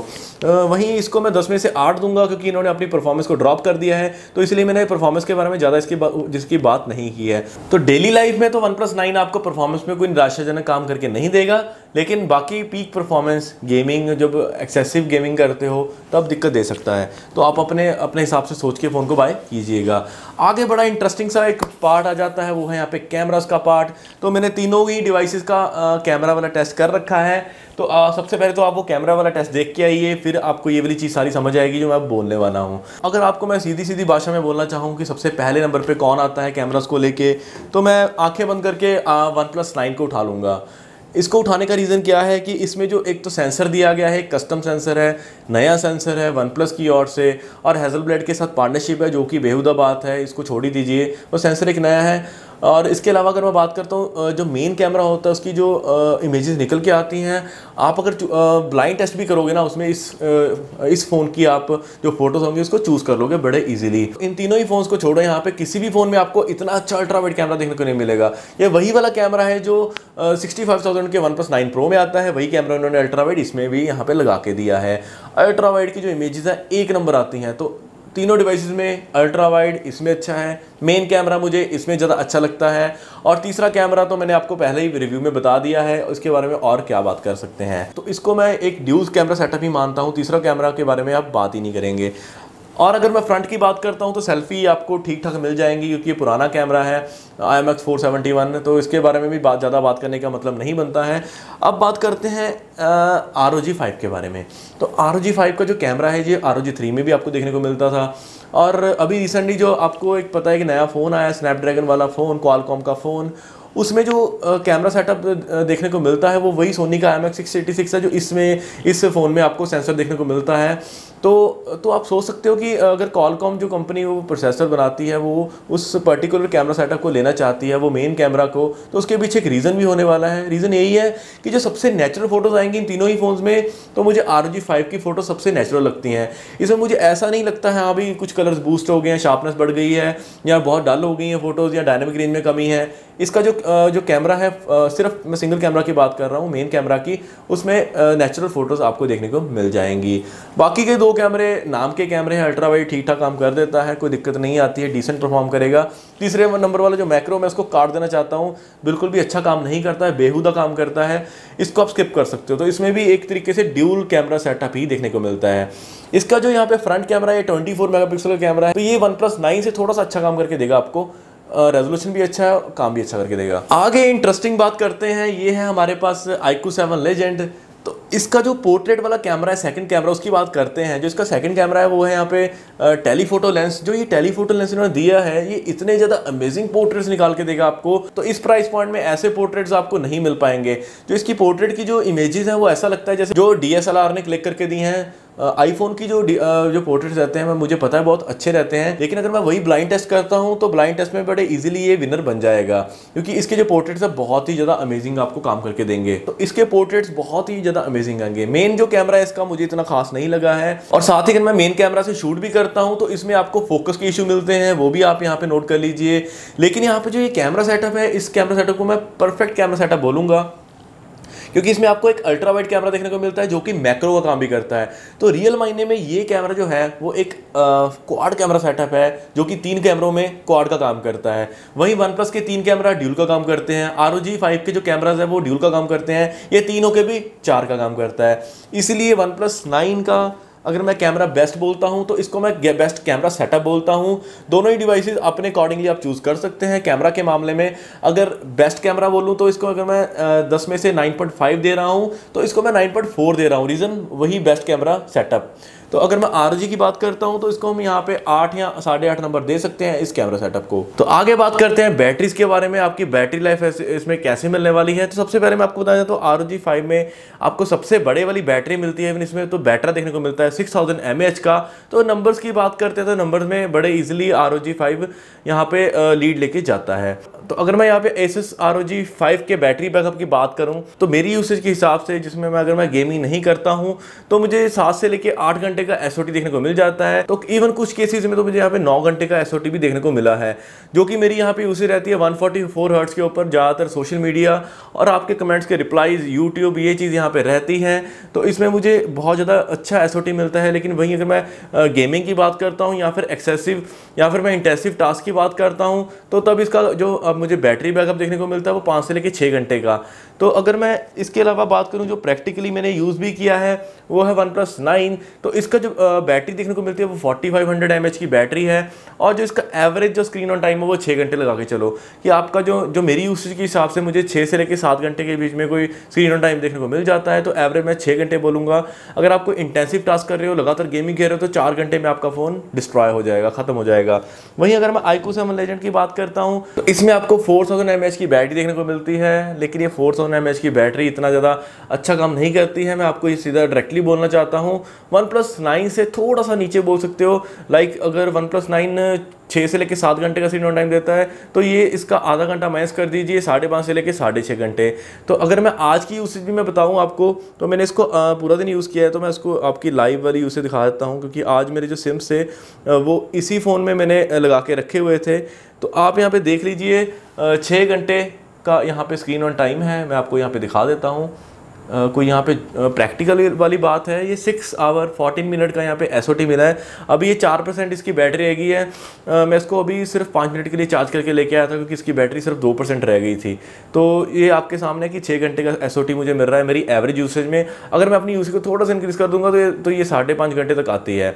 वहीं इसको मैं दस में से आठ दूंगा, क्योंकि इन्होंने अपनी परफॉर्मेंस को ड्रॉप कर दिया है, तो इसलिए मैंने परफॉर्मेंस के बारे में ज़्यादा इसकी बा, जिसकी बात नहीं की है। तो डेली लाइफ में तो OnePlus नाइन आपको परफॉर्मेंस में कोई निराशाजनक काम करके नहीं देगा, लेकिन बाकी पीक परफॉर्मेंस गेमिंग, जब एक्सेसिव गेमिंग करते हो तब दिक्कत दे सकता है। तो आप अपने अपने हिसाब से सोच के फ़ोन को बाय कीजिएगा। आगे बड़ा इंटरेस्टिंग सा एक पार्ट आ जाता है, वो है यहाँ पे कैमरास का पार्ट। तो मैंने तीनों ही डिवाइसेस का आ, कैमरा वाला टेस्ट कर रखा है। तो आ, सबसे पहले तो आप वो कैमरा वाला टेस्ट देख के आइए, फिर आपको ये वाली चीज़ सारी समझ आएगी जो मैं बोलने वाला हूँ। अगर आपको मैं सीधी सीधी भाषा में बोलना चाहूँ कि सबसे पहले नंबर पर कौन आता है कैमरास को लेके, तो मैं आँखें बंद करके OnePlus नाइन को उठा लूँगा। इसको उठाने का रीज़न क्या है कि इसमें जो एक तो सेंसर दिया गया है, कस्टम सेंसर है, नया सेंसर है OnePlus की ओर से, और हैज़लब्लैड के साथ पार्टनरशिप है, जो कि बेहुदा बात है, इसको छोड़ ही दीजिए, वो सेंसर एक नया है। और इसके अलावा अगर मैं बात करता हूँ जो मेन कैमरा होता है उसकी जो इमेजेस निकल के आती हैं, आप अगर ब्लाइंड टेस्ट भी करोगे ना उसमें इस आ, इस फ़ोन की आप जो फोटोज़ होंगी उसको चूज़ कर लोगे बड़े इजीली। इन तीनों ही फ़ोन्स को छोड़ो, यहाँ पे किसी भी फ़ोन में आपको इतना अच्छा अल्ट्रा वाइड कैमरा देखने को नहीं मिलेगा। ये वही वाला कैमरा है जो सिक्सटी फाइव थाउजेंड के OnePlus नाइन प्रो में आता है, वही कैमरा उन्होंने अल्ट्रा वाइड इसमें भी यहाँ पर लगा के दिया है। अल्ट्रा वाइड की जो इमेजेस हैं एक नंबर आती हैं। तो तीनों डिवाइसेस में अल्ट्रा वाइड इसमें अच्छा है, मेन कैमरा मुझे इसमें ज़्यादा अच्छा लगता है, और तीसरा कैमरा तो मैंने आपको पहले ही रिव्यू में बता दिया है, उसके बारे में और क्या बात कर सकते हैं। तो इसको मैं एक ड्यूल कैमरा सेटअप ही मानता हूँ, तीसरा कैमरा के बारे में आप बात ही नहीं करेंगे। और अगर मैं फ्रंट की बात करता हूं तो सेल्फ़ी आपको ठीक ठाक मिल जाएंगी, क्योंकि ये पुराना कैमरा है I M X four seven one, तो इसके बारे में भी बात ज़्यादा बात करने का मतलब नहीं बनता है। अब बात करते हैं आर ओ जी फाइव के बारे में। तो आर ओ जी फाइव का जो कैमरा है ये आर ओ जी थ्री में भी आपको देखने को मिलता था, और अभी रिसेंटली जो आपको एक पता है कि नया फ़ोन आया स्नैपड्रैगन वाला फ़ोन, क्वालकॉम का फ़ोन, उसमें जो कैमरा सेटअप देखने को मिलता है वो वही सोनी का I M X six eight six है, जो इसमें इस फ़ोन में आपको सेंसर देखने को मिलता है। तो तो आप सोच सकते हो कि अगर कॉलकॉम जो कंपनी वो प्रोसेसर बनाती है वो उस पर्टिकुलर कैमरा सेटअप को लेना चाहती है, वो मेन कैमरा को, तो उसके पीछे एक रीज़न भी होने वाला है। रीज़न यही है कि जो सबसे नेचुरल फोटोज़ आएंगी इन तीनों ही फ़ोन्स में, तो मुझे आरओजी फाइव की फ़ोटो सबसे नेचुरल लगती हैं। इसमें मुझे ऐसा नहीं लगता है अभी कुछ कलर्स बूस्ट हो गए हैं, शार्पनेस बढ़ गई है, या बहुत डल हो गई हैं फ़ोटोज़, या डायनेमिक रेंज में कमी है। इसका जो जो कैमरा है, सिर्फ मैं सिंगल कैमरा की बात कर रहा हूँ, मेन कैमरा की, उसमें नेचुरल फ़ोटोज़ आपको देखने को मिल जाएंगी। बाकी के दो कैमरे नाम के कैमरे हैं, अल्ट्रा वाइड ठीक ठाक काम कर देता है, कोई दिक्कत नहीं आती है, डिसेंट परफॉर्म करेगा। तीसरे नंबर वाला जो मैक्रो, मैं इसको काट देना चाहता हूँ, बिल्कुल भी अच्छा काम नहीं करता है, बेहुदा काम करता है, इसको आप स्किप कर सकते हो। तो इसमें भी एक तरीके से ड्यूल कैमरा सेटअप ही देखने को मिलता है। इसका जो यहाँ पे फ्रंट कैमरा है चौबीस मेगापिक्सल का कैमरा है, तो ये वन प्लस नाइन से थोड़ा सा अच्छा काम करके देगा आपको, रेजोल्यूशन भी अच्छा है और काम भी अच्छा करके देगा। आगे इंटरेस्टिंग बात करते हैं, ये है हमारे पास iQOO सेवन लेजेंड। तो इसका जो पोर्ट्रेट वाला कैमरा है, सेकंड कैमरा, उसकी बात करते हैं। जो इसका सेकंड कैमरा है वो है यहाँ पे टेलीफोटो लेंस। जो ये टेलीफोटो लेंस इन्होंने दिया है, ये इतने ज़्यादा अमेजिंग पोर्ट्रेट्स निकाल के देगा आपको। तो इस प्राइस पॉइंट में ऐसे पोर्ट्रेट्स आपको नहीं मिल पाएंगे। जो इसकी पोर्ट्रेट की जो इमेजेस हैं वो ऐसा लगता है जैसे जो डी एस एल आर ने क्लिक करके दी हैं। आईफोन की जो जो पोर्ट्रेट्स रहते हैं, मैं मुझे पता है बहुत अच्छे रहते हैं, लेकिन अगर मैं वही ब्लाइंड टेस्ट करता हूं तो ब्लाइंड टेस्ट में बड़े इजीली ये विनर बन जाएगा, क्योंकि इसके जो पोर्ट्रेट्स हैं बहुत ही ज़्यादा अमेजिंग आपको काम करके देंगे। तो इसके पोर्ट्रेट्स बहुत ही ज़्यादा अमेजिंग आएंगे। मेन जो कैमरा है इसका मुझे इतना खास नहीं लगा है, और साथ ही अगर मैं मेन कैमरा से शूट भी करता हूँ तो इसमें आपको फोकस के इशू मिलते हैं, वो भी आप यहाँ पर नोट कर लीजिए। लेकिन यहाँ पर जो ये कैमरा सेटअप है, इस कैमरा सेटअप को मैं परफेक्ट कैमरा सेटअप बोलूँगा, क्योंकि इसमें आपको एक अल्ट्रा वाइड कैमरा देखने को मिलता है जो कि मैक्रो का काम भी करता है। तो रियल मायने में ये कैमरा जो है वो एक क्वाड कैमरा सेटअप है, जो कि तीन कैमरों में क्वाड का काम करता है। वहीं वन प्लस के तीन कैमरा ड्यूल का काम करते हैं, आरओजी फाइव के जो कैमराज है वो ड्यूल का काम करते हैं, ये तीनों के भी चार का काम करता है। इसलिए वन प्लस नाइन का अगर मैं कैमरा बेस्ट बोलता हूं तो इसको मैं बेस्ट कैमरा सेटअप बोलता हूं। दोनों ही डिवाइसेस अपने अकॉर्डिंगली आप चूज़ कर सकते हैं। कैमरा के मामले में अगर बेस्ट कैमरा बोलूं तो इसको अगर मैं दस में से नाइन पॉइंट फाइव दे रहा हूं तो इसको मैं नाइन पॉइंट फोर दे रहा हूं। रीज़न वही बेस्ट कैमरा सेटअप। तो अगर मैं आरओजी की बात करता हूं तो इसको हम यहाँ पे आठ या साढ़े आठ नंबर दे सकते हैं इस कैमरा सेटअप को। तो आगे बात करते हैं बैटरीज के बारे में, आपकी बैटरी लाइफ इसमें कैसे मिलने वाली है। तो सबसे पहले मैं आपको बताया तो आरओजी फाइव में आपको सबसे बड़े वाली बैटरी मिलती है, इसमें तो बैटरा देखने को मिलता है सिक्स थाउजेंड एम एच का। तो नंबर्स की बात करते हैं तो नंबर्स में बड़े ईजिली आरओजी फाइव यहाँ पे लीड लेके जाता है। तो अगर मैं यहाँ पे एसएस आरओजी फाइव के बैटरी बैकअप की बात करूँ तो मेरी यूसेज के हिसाब से, जिसमें मैं अगर मैं गेमिंग नहीं करता हूँ तो मुझे सात से लेकर आठ घंटे का एसओटी देखने को मिल जाता है। तो इवन कुछ केसेस में तो मुझे यहाँ पे नौ घंटे का एसओटी भी देखने को मिला है, जो कि मेरी यहाँ पे यूसेज रहती है वन फोर्टी फोर हर्ट्ज के ऊपर। ज़्यादातर सोशल मीडिया और आपके कमेंट्स के रिप्लाईज, यूट्यूब, ये चीज़ यहाँ पे रहती हैं। तो इसमें मुझे बहुत ज़्यादा अच्छा एसओटी मिलता है। लेकिन वहीं अगर मैं गेमिंग की बात करता हूँ या फिर एक्सेसिव या फिर मैं इंटेंसिव टास्क की बात करता हूँ तो तब इसका जो अब मुझे बैटरी बैकअप देखने को मिलता है वो पाँच से लेकर छः घंटे का। तो अगर मैं इसके अलावा बात करूँ जो प्रैक्टिकली मैंने यूज़ भी किया है वो है वन प्लस नाइन। तो इसका जो बैटरी देखने को मिलती है वो फोर्टी फाइव हंड्रेड एमएच की बैटरी है, और जो इसका एवरेज जो स्क्रीन ऑन टाइम है वो छः घंटे लगा के चलो कि आपका जो जो मेरी यूसेज के हिसाब से मुझे छः से लेकर सात घंटे के बीच में कोई स्क्रीन ऑन टाइम देखने को मिल जाता है। तो एवरेज मैं छः घंटे बोलूँगा। अगर आपको इंटेंसिव टास्क कर रहे हो, लगातार गेमिंग खेल रहे हो तो चार घंटे में आपका फ़ोन डिस्ट्रॉय हो जाएगा, ख़त्म हो जाएगा। वहीं अगर मैं iQOO सेवन लेजेंड की बात करता हूँ तो इसमें आपको फोर थाउजेंड एम एच की बैटरी देखने को मिलती है, लेकिन ये फोर थाउजेंड एम एच की बैटरी इतना ज़्यादा अच्छा काम नहीं करती है। मैं आपको ये सीधा डायरेक्टली बोलना चाहता हूँ, वन प्लस नाइन से थोड़ा सा नीचे बोल सकते हो। लाइक like, अगर वन प्लस नाइन छः से लेकर सात घंटे का स्क्रीन ऑन टाइम देता है तो ये इसका आधा घंटा माइनस कर दीजिए, साढ़े पाँच से लेकर साढ़े छः घंटे। तो अगर मैं आज की यूसेज भी मैं बताऊँ आपको तो मैंने इसको पूरा दिन यूज़ किया है, तो मैं इसको आपकी लाइव वाली यूसेज दिखा देता हूँ, क्योंकि आज मेरे जो सिम्स थे वो इसी फ़ोन में मैंने लगा के रखे हुए थे। तो आप यहाँ पर देख लीजिए, छः घंटे का यहाँ पर स्क्रीन ऑन टाइम है। मैं आपको यहाँ पर दिखा देता हूँ। Uh, कोई यहाँ पे प्रैक्टिकल uh, वाली बात है। ये सिक्स आवर फोर्टीन मिनट का यहाँ पे एसओटी मिला है। अभी ये चार परसेंट इसकी बैटरी रह गई है। uh, मैं इसको अभी सिर्फ पाँच मिनट के लिए चार्ज करके लेके आया था, क्योंकि इसकी बैटरी सिर्फ दो परसेंट रह गई थी। तो ये आपके सामने कि छः घंटे का एसओटी मुझे मिल रहा है मेरी एवरेज यूसेज में। अगर मैं अपनी यूसेज को थोड़ा सा इंक्रीज़ कर दूँगा तो ये तो ये साढ़े पाँच घंटे तक आती है।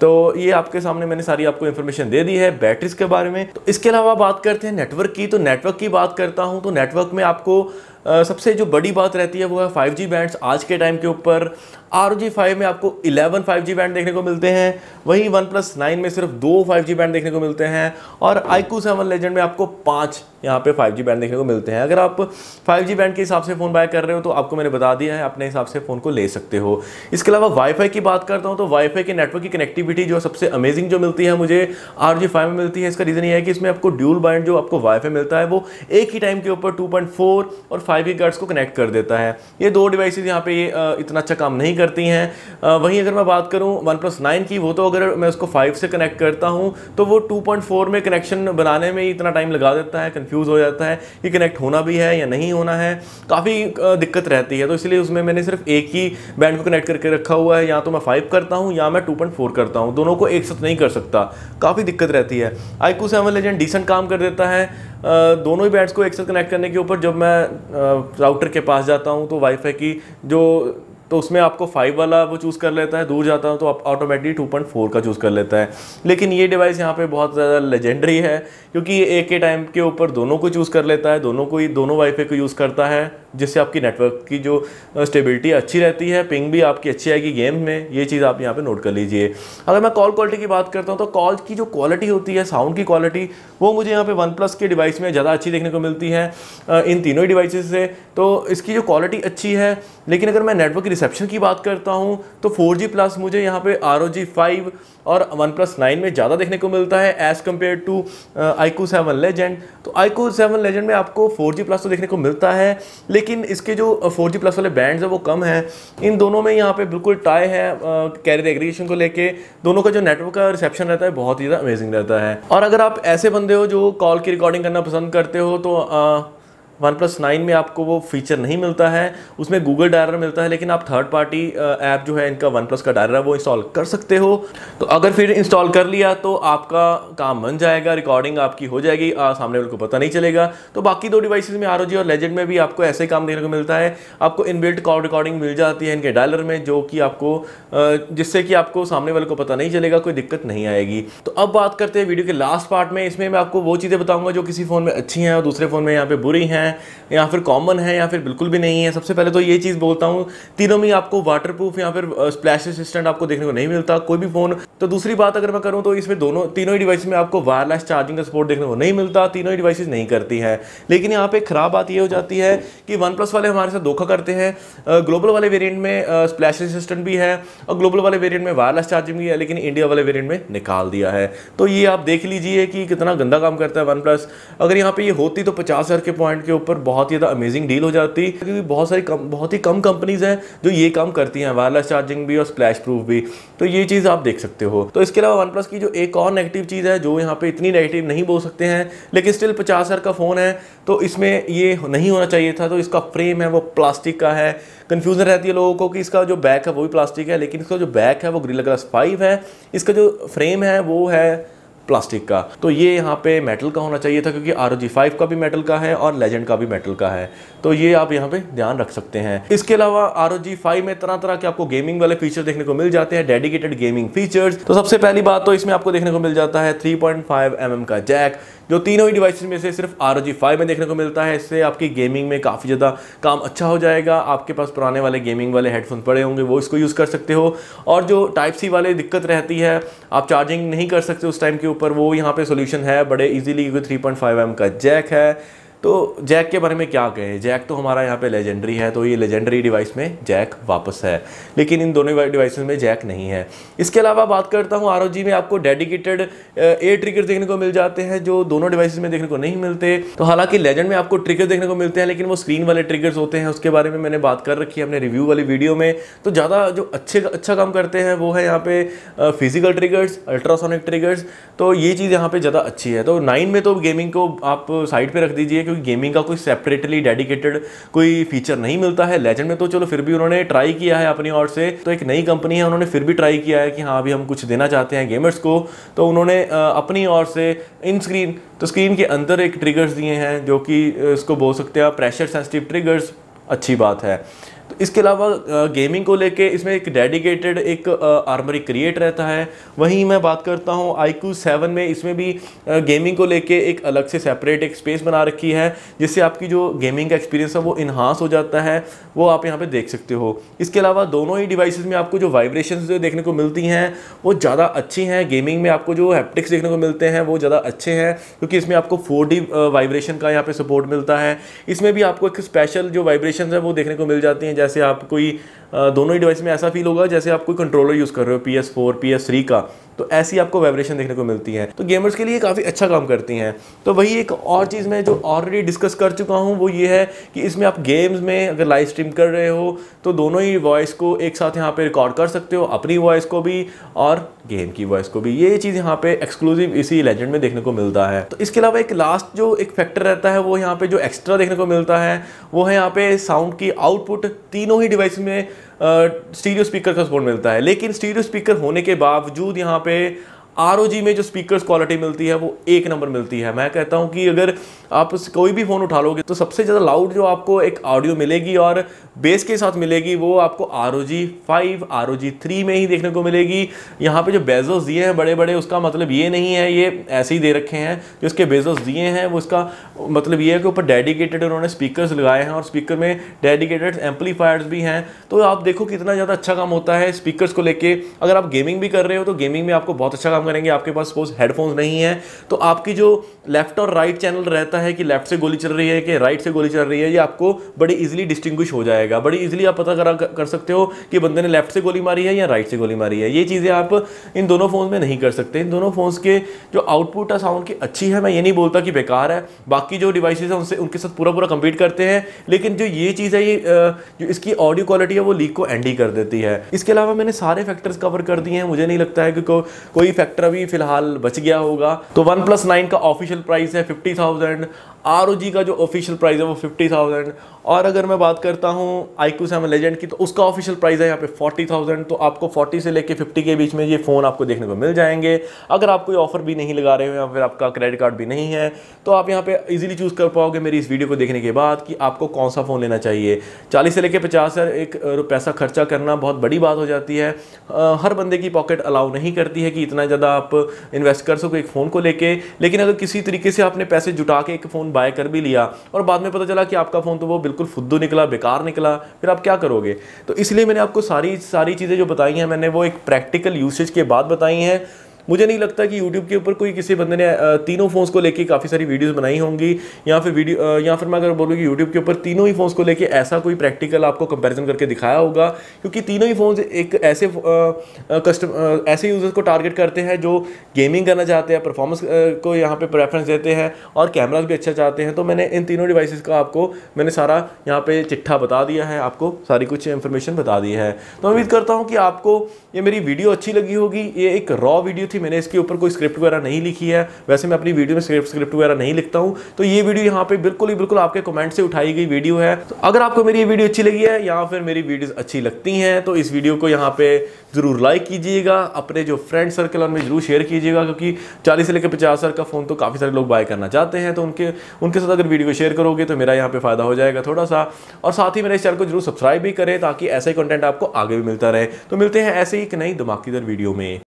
तो ये आपके सामने मैंने सारी आपको इन्फॉर्मेशन दे दी है बैटरीज के बारे में। तो इसके अलावा बात करते हैं नेटवर्क की। तो नेटवर्क की बात करता हूँ तो नेटवर्क में आपको सबसे जो बड़ी बात रहती है वो है फाइव जी बैंड्स। आज के टाइम के ऊपर आर ओ जी फाइव में आपको इलेवन फाइव जी बैंड देखने को मिलते हैं, वहीं वन प्लस नाइन में सिर्फ दो फाइव जी बैंड देखने को मिलते हैं, और iQOO सेवन लेजेंड में आपको पाँच यहाँ पे फाइव जी बैंड देखने को मिलते हैं। अगर आप फाइव जी बैंड के हिसाब से फ़ोन बाय कर रहे हो तो आपको मैंने बता दिया है, अपने हिसाब से फ़ोन को ले सकते हो। इसके अलावा वाईफाई की बात करता हूँ तो वाईफाई के नेटवर्क की कनेक्टिविटी जो सबसे अमेजिंग जो मिलती है मुझे आर ओ जी फाइव में मिलती है। इसका रीज़न ये है कि इसमें आपको ड्यूल बैंड जो आपको वाईफाई मिलता है वो एक ही टाइम के ऊपर टू पॉइंट फोर और फाइव गीगाहर्ट्ज़ को कनेक्ट कर देता है। ये दो डिवाइसेज यहाँ पे इतना अच्छा काम नहीं करती हैं। वहीं अगर मैं बात करूँ वन प्लस नाइन की, वो तो अगर मैं उसको फाइव से कनेक्ट करता हूँ तो वो टू पॉइंट फोर में कनेक्शन बनाने में ही इतना टाइम लगा देता है, कंफ्यूज हो जाता है कि कनेक्ट होना भी है या नहीं होना है, काफ़ी दिक्कत रहती है। तो इसलिए उसमें मैंने सिर्फ एक ही बैंड को कनेक्ट करके रखा हुआ है, या तो मैं फाइव करता हूँ या मैं टू पॉइंट फोर करता हूँ, दोनों को एक साथ नहीं कर सकता, काफ़ी दिक्कत रहती है। iQOO सेवन लेजेंड डिसेंट काम कर देता है दोनों ही बैंड्स को एक साथ कनेक्ट करने के ऊपर। जब मैं राउटर के पास जाता हूँ तो वाईफाई की जो तो उसमें आपको फाइव वाला वो चूज़ कर लेता है, दूर जाता हूँ तो आप ऑटोमेटिक टू पॉइंट फोर का चूज़ कर लेता है। लेकिन ये डिवाइस यहाँ पे बहुत ज़्यादा लेजेंडरी है क्योंकि ये एक ही टाइम के ऊपर दोनों को चूज़ कर लेता है, दोनों को ही दोनों वाईफाई को यूज़ करता है, जिससे आपकी नेटवर्क की जो स्टेबिलिटी अच्छी रहती है, पिंग भी आपकी अच्छी आएगी गेम में। ये चीज़ आप यहाँ पे नोट कर लीजिए। अगर मैं कॉल क्वालिटी की बात करता हूँ तो कॉल की जो क्वालिटी होती है, साउंड की क्वालिटी, वो मुझे यहाँ पे वन प्लस के डिवाइस में ज़्यादा अच्छी देखने को मिलती है इन तीनों ही डिवाइसेस से, तो इसकी जो क्वालिटी अच्छी है। लेकिन अगर मैं नेटवर्क रिसेप्शन की बात करता हूँ तो फोर जी प्लस मुझे यहाँ पर आर ओ जी फाइव और वन प्लस नाइन में ज़्यादा देखने को मिलता है as compare to iQOO seven legend. तो iQOO सेवन लेजेंड में आपको फोर जी प्लस तो देखने को मिलता है, लेकिन इसके जो फोर जी प्लस वाले बैंड्स हैं वो कम हैं। इन दोनों में यहाँ पे बिल्कुल टाई है कैरियर एग्रीगेशन को लेके, दोनों का जो नेटवर्क का रिसेप्शन रहता है बहुत ही ज़्यादा अमेजिंग रहता है। और अगर आप ऐसे बंदे हो जो कॉल की रिकॉर्डिंग करना पसंद करते हो तो आ, वन प्लस नाइन में आपको वो फीचर नहीं मिलता है, उसमें गूगल डायलर मिलता है, लेकिन आप थर्ड पार्टी ऐप जो है इनका वन प्लस का डायलर है वो इंस्टॉल कर सकते हो। तो अगर फिर इंस्टॉल कर लिया तो आपका काम बन जाएगा, रिकॉर्डिंग आपकी हो जाएगी, आ, सामने वाले को पता नहीं चलेगा। तो बाकी दो डिवाइसेस में आर ओ जी और लेजेंड में भी आपको ऐसे काम देखने को मिलता है, आपको इनबिल्ट कॉल रिकॉर्डिंग मिल जाती है इनके डायलर में, जो कि आपको जिससे कि आपको सामने वाले को पता नहीं चलेगा, कोई दिक्कत नहीं आएगी। तो अब बात करते हैं वीडियो के लास्ट पार्ट में। इसमें मैं आपको वो चीज़ें बताऊँगा जो किसी फ़ोन में अच्छी हैं और दूसरे फ़ोन में यहाँ पर बुरी हैं, या फिर कॉमन है या फिर बिल्कुल भी नहीं है। सबसे पहले तो ये चीज़ बोलता हूँ, तीनों में आपको वाटरप्रूफ या फिर स्प्लैश रेसिस्टेंट आपको देखने को नहीं मिलता कोई भी फ़ोन। तो दूसरी बात अगर मैं करूँ तो इसमें दोनों तीनों ही डिवाइस में आपको वायरलेस चार्जिंग का सपोर्ट देखने को नहीं मिलता, तीनों ही डिवाइसेस नहीं करती हैं। लेकिन यहाँ पर ख़राब बात यह हो जाती है कि वन प्लस वाले हमारे साथ धोखा करते हैं। ग्लोबल वाले वेरियंट में स्प्लैश रेसिस्टेंट भी है और ग्लोबल वाले वेरियंट में वायरलेस चार्जिंग भी है, लेकिन इंडिया वाले वेरियंट में निकाल दिया है। तो ये आप देख लीजिए कि कितना गंदा काम करता है वन प्लस। अगर यहाँ पर ये होती तो पचास हज़ार के पॉइंट के ऊपर बहुत ही ज़्यादा अमेजिंग डील हो जाती है, क्योंकि बहुत सारी कम बहुत ही कम कंपनीज हैं जो ये काम करती हैं, वायरलेस चार्जिंग भी और स्प्लैश प्रूफ भी। तो ये चीज़ आप देख सकते हो। तो इसके अलावा वन प्लस की जो एक और नेगेटिव चीज़ है, जो यहाँ पे इतनी नेगेटिव नहीं बोल सकते हैं, लेकिन स्टिल पचास हज़ार का फ़ोन है तो इसमें ये नहीं होना चाहिए था। तो इसका फ्रेम है वो प्लास्टिक का है, कन्फ्यूज़न रहती है लोगों को कि इसका जो बैक है वो भी प्लास्टिक है, लेकिन इसका जो बैक है वो गोरिल्ला ग्लास फाइव है, इसका जो फ्रेम है वो है प्लास्टिक का। तो ये यहाँ पे मेटल का होना चाहिए था, क्योंकि आर ओ जी फाइव का भी मेटल का है और लेजेंड का भी मेटल का है। तो ये आप यहाँ पे ध्यान रख सकते हैं। इसके अलावा आर ओ जी फाइव में तरह तरह के आपको गेमिंग वाले फीचर देखने को मिल जाते हैं, डेडिकेटेड गेमिंग फीचर्स। तो सबसे पहली बात तो इसमें आपको देखने को मिल जाता है three point five M M का जैक, जो तीनों ही डिवाइसेस में से सिर्फ आर ओ जी फाइव में देखने को मिलता है। इससे आपकी गेमिंग में काफ़ी ज़्यादा काम अच्छा हो जाएगा। आपके पास पुराने वाले गेमिंग वाले हेडफोन पड़े होंगे, वो इसको यूज़ कर सकते हो। और जो टाइप सी वाले दिक्कत रहती है, आप चार्जिंग नहीं कर सकते उस टाइम के ऊपर, वो यहाँ पे सोल्यूशन है बड़े इजीली, क्योंकि थ्री पॉइंट फाइव एम का जैक है। तो जैक के बारे में क्या कहें, जैक तो हमारा यहाँ पे लेजेंडरी है, तो ये लेजेंडरी डिवाइस में जैक वापस है, लेकिन इन दोनों डिवाइस में जैक नहीं है। इसके अलावा बात करता हूँ आर ओ जी में आपको डेडिकेटेड ए ट्रिगर देखने को मिल जाते हैं, जो दोनों डिवाइस में देखने को नहीं मिलते। तो हालांकि लेजेंड में आपको ट्रिगर देखने को मिलते हैं, लेकिन वो स्क्रीन वाले ट्रिगर्स होते हैं, उसके बारे में मैंने बात कर रखी है अपने रिव्यू वाली वीडियो में। तो ज़्यादा जो अच्छे अच्छा काम करते हैं वो है यहाँ पे फिजिकल ट्रिगर्स, अल्ट्रासोनिक ट्रिगर्स। तो ये चीज़ यहाँ पर ज़्यादा अच्छी है। तो नाइन में तो गेमिंग को आप साइड पर रख दीजिए, क्योंकि गेमिंग का कोई सेपरेटली डेडिकेटेड कोई फीचर नहीं मिलता है। लेजेंड में तो चलो फिर भी उन्होंने ट्राई किया है अपनी ओर से, तो एक नई कंपनी है, उन्होंने फिर भी ट्राई किया है कि हाँ अभी हम कुछ देना चाहते हैं गेमर्स को। तो उन्होंने अपनी ओर से इन स्क्रीन तो स्क्रीन के अंदर एक ट्रिगर्स दिए हैं, जो कि इसको बोल सकते हैं प्रेशर सेंसिटिव ट्रिगर्स, अच्छी बात है। तो इसके अलावा गेमिंग को लेके इसमें एक डेडिकेटेड एक आर्मरी क्रिएट रहता है। वहीं मैं बात करता हूँ iQOO सेवन में, इसमें भी गेमिंग को लेके एक अलग से सेपरेट एक स्पेस बना रखी है जिससे आपकी जो गेमिंग का एक्सपीरियंस है वो इन्हांस हो जाता है, वो आप यहाँ पे देख सकते हो। इसके अलावा दोनों ही डिवाइसेस में आपको जो वाइब्रेशंस जो देखने को मिलती हैं वो ज़्यादा अच्छी हैं। गेमिंग में आपको जो हैप्टिक्स देखने को मिलते हैं वो ज़्यादा अच्छे हैं क्योंकि इसमें आपको फोर डी वाइब्रेशन का यहाँ पर सपोर्ट मिलता है। इसमें भी आपको एक स्पेशल जो वाइब्रेशन है वो देखने को मिल जाती हैं, जैसे आप कोई दोनों ही डिवाइस में ऐसा फील होगा जैसे आप कोई कंट्रोलर यूज़ कर रहे हो P S four, P S three का, तो ऐसी आपको वाइब्रेशन देखने को मिलती है। तो गेमर्स के लिए काफ़ी अच्छा काम करती हैं। तो वही एक और चीज़ मैं जो ऑलरेडी डिस्कस कर चुका हूँ वो ये है कि इसमें आप गेम्स में अगर लाइव स्ट्रीम कर रहे हो तो दोनों ही वॉइस को एक साथ यहाँ पे रिकॉर्ड कर सकते हो, अपनी वॉइस को भी और गेम की वॉइस को भी। ये चीज़ यहाँ पे एक्सक्लूसिव इसी लेजेंड में देखने को मिलता है। तो इसके अलावा एक लास्ट जो एक फैक्टर रहता है वो यहाँ पे जो एक्स्ट्रा देखने को मिलता है वो है यहाँ पे साउंड की आउटपुट। तीनों ही डिवाइस में स्टीरियो स्पीकर का सपोर्ट मिलता है, लेकिन स्टीरियो स्पीकर होने के बावजूद यहाँ पे आर ओ जी में जो स्पीकर्स क्वालिटी मिलती है वो एक नंबर मिलती है। मैं कहता हूँ कि अगर आप कोई भी फ़ोन उठा लोगे तो सबसे ज़्यादा लाउड जो आपको एक ऑडियो मिलेगी और बेस के साथ मिलेगी वो आपको R O G five, R O G three में ही देखने को मिलेगी। यहाँ पे जो बेजोस दिए हैं बड़े बड़े, उसका मतलब ये नहीं है ये ऐसे ही दे रखे हैं, जो इसके बेजोस दिए हैं वो उसका मतलब ये है कि ऊपर डेडिकेटेड उन्होंने स्पीकर्स लगाए हैं और स्पीकर में डेडिकेटेड एम्पलीफायर्स भी हैं। तो आप देखो कितना ज़्यादा अच्छा काम होता है स्पीकर्स को लेके। अगर आप गेमिंग भी कर रहे हो तो गेमिंग में आपको बहुत अच्छा काम करेंगे। आपके पास सपोज हेडफोन्स नहीं है तो आपकी जो लेफ्ट और राइट चैनल रहता है कि लेफ्ट से गोली चल रही है कि राइट से गोली चल रही है, ये आपको बड़ी इजीली डिस्टिंग्विश हो जाएगा। बड़ी इजीली आप पता करा कर सकते हो कि बंदे ने लेफ्ट से गोली मारी है या राइट से गोली मारी है। ये चीज़ें आप इन दोनों फोन्स में नहीं कर सकते। इन दोनों फोन्स के जो आउटपुट है साउंड की अच्छी है, मैं ये नहीं बोलता कि बेकार है। बाकी जो डिवाइसेज हैं उनसे उनके साथ पूरा पूरा कंपीट करते हैं, लेकिन जो ये चीज़ है ये जो इसकी ऑडियो क्वालिटी है वो लीक को एंड ही कर देती है। इसके अलावा मैंने सारे फैक्टर्स कवर कर दिए हैं, मुझे नहीं लगता है कि कोई फैक्टर अभी फिलहाल बच गया होगा। तो OnePlus नाइन का ऑफिशियल प्राइस है fifty thousand, R O G का जो ऑफिशियल प्राइस है वो फिफ्टी थाउजेंड, और अगर मैं बात करता हूँ iQOO सेवन Legend की तो उसका ऑफिशियल प्राइस है यहाँ पे फोर्टी थाउजेंड। तो आपको फोर्टी से लेके फिफ्टी के बीच में ये फ़ोन आपको देखने को मिल जाएंगे। अगर आप कोई ऑफर भी नहीं लगा रहे हो या फिर आपका क्रेडिट कार्ड भी नहीं है तो आप यहाँ पे इजीली चूज़ कर पाओगे मेरी इस वीडियो को देखने के बाद कि आपको कौन सा फ़ोन लेना चाहिए। चालीस से लेके पचास हज़ार एक पैसा खर्चा करना बहुत बड़ी बात हो जाती है। हर बंदे की पॉकेट अलाउ नहीं करती है कि इतना ज़्यादा आप इन्वेस्ट कर सको एक फ़ोन को लेके। लेकिन अगर किसी तरीके से आपने पैसे जुटा के एक फ़ोन बाय कर भी लिया और बाद में पता चला कि आपका फ़ोन तो वो बिल्कुल फुद्दू निकला, बेकार निकला, फिर आप क्या करोगे? तो इसलिए मैंने आपको सारी सारी चीज़ें जो बताई हैं मैंने वो एक प्रैक्टिकल यूसेज के बाद बताई हैं। मुझे नहीं लगता कि YouTube के ऊपर कोई किसी बंदे ने तीनों फ़ोन्स को लेके काफ़ी सारी वीडियोस बनाई होंगी, या फिर वीडियो या फिर मैं अगर बोलूँ कि YouTube के ऊपर तीनों ही फ़ोन्स को लेके ऐसा कोई प्रैक्टिकल आपको कंपैरिजन करके दिखाया होगा, क्योंकि तीनों ही फ़ोन्स एक ऐसे कस्टम ऐसे यूज़र्स को टारगेट करते हैं जो गेमिंग करना चाहते हैं, परफॉर्मेंस को यहाँ पर प्रेफरेंस देते हैं और कैमराज भी अच्छा चाहते हैं। तो मैंने इन तीनों डिवाइसेस का आपको मैंने सारा यहाँ पर चिट्ठा बता दिया है, आपको सारी कुछ इन्फॉर्मेशन बता दी है। तो उम्मीद करता हूँ कि आपको ये मेरी वीडियो अच्छी लगी होगी। ये एक रॉ वीडियो थी, मैंने इसके ऊपर कोई स्क्रिप्ट वगैरह नहीं लिखी है। वैसे मैं अपनी वीडियो में स्क्रिप्ट स्क्रिप्ट वगैरह नहीं लिखता हूं, तो ये वीडियो यहां पे बिल्कुल ही बिल्कुल आपके कमेंट से उठाई गई वीडियो है। तो अगर आपको मेरी ये वीडियो अच्छी लगी है या फिर मेरी वीडियोस अच्छी लगती हैं तो इस वीडियो को यहाँ पे जरूर लाइक कीजिएगा, अपने जो फ्रेंड सर्कल उनमें जरूर शेयर कीजिएगा, क्योंकि चालीस से लेकर पचास हज़ार का फ़ोन तो काफ़ी सारे लोग बाय करना चाहते हैं। तो उनके उनके साथ अगर वीडियो को शेयर करोगे तो मेरा यहाँ पे फ़ायदा हो जाएगा थोड़ा सा, और साथ ही मेरे इस चैनल को जरूर सब्सक्राइब भी करें ताकि ऐसा ही कंटेंट आपको आगे भी मिलता रहे। तो मिलते हैं ऐसे ही एक नई धमाकेदार वीडियो में।